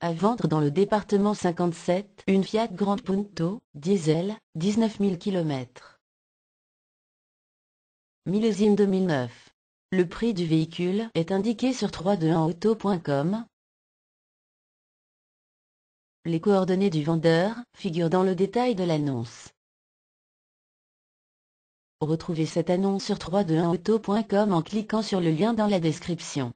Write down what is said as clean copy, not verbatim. À vendre dans le département 57, une Fiat Grande Punto, diesel, 19 000 km. Millésime 2009. Le prix du véhicule est indiqué sur 321auto.com. Les coordonnées du vendeur figurent dans le détail de l'annonce. Retrouvez cette annonce sur 321auto.com en cliquant sur le lien dans la description.